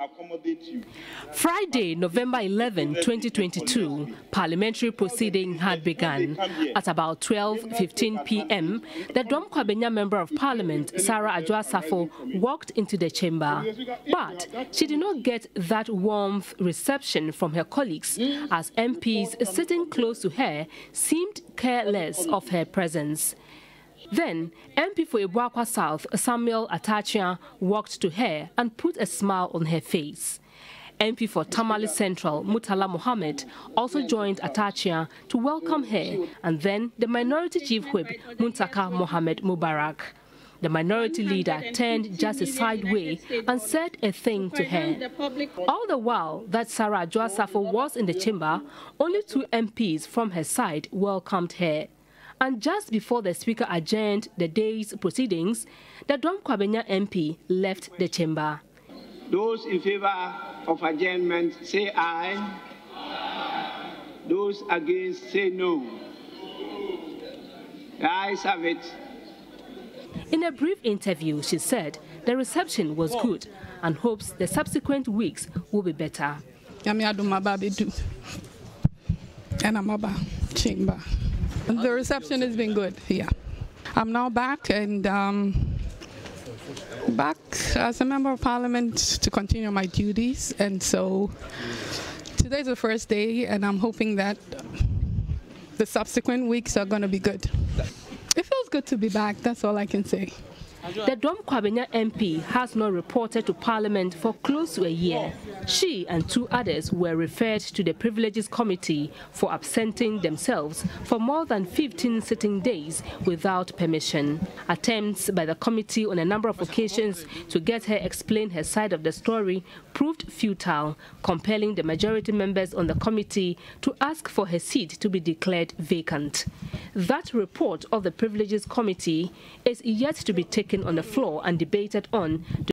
accommodate you. Friday, November 11, 2022, parliamentary proceeding had begun. At about 12:15 p.m., the Dome Kwabenya Member of Parliament, Sarah Adwoa Safo, walked into the chamber. But she did not get that warm reception from her colleagues, as MPs sitting close to her seemed careless of her presence. Then, MP for Abuakwa South, Samuel Atta Akyea, walked to her and put a smile on her face. MP for Tamale Central, Mutala Mohammed, also joined Atta Akyea to welcome her, and then the Minority Chief Whip, Muntaka Mohamed Mubarak. The minority leader turned just a sideway and said a thing to her. All the while that Sarah Adwoa Safo was in the chamber, only two MPs from her side welcomed her. And just before the Speaker adjourned the day's proceedings, the Dome Kwabenya MP left the chamber. Those in favor of adjournment say aye. Aye. Those against say no. The ayes have it. In a brief interview, she said the reception was good and hopes the subsequent weeks will be better. The reception has been good here. I'm now back and back as a member of parliament to continue my duties. And so today's the first day, and I'm hoping that the subsequent weeks are going to be good. It feels good to be back, that's all I can say. The Dome Kwabenya MP has not reported to Parliament for close to a year. She and two others were referred to the Privileges Committee for absenting themselves for more than 15 sitting days without permission. Attempts by the committee on a number of occasions to get her explain her side of the story proved futile, compelling the majority members on the committee to ask for her seat to be declared vacant. That report of the Privileges Committee is yet to be taken on the floor and debated on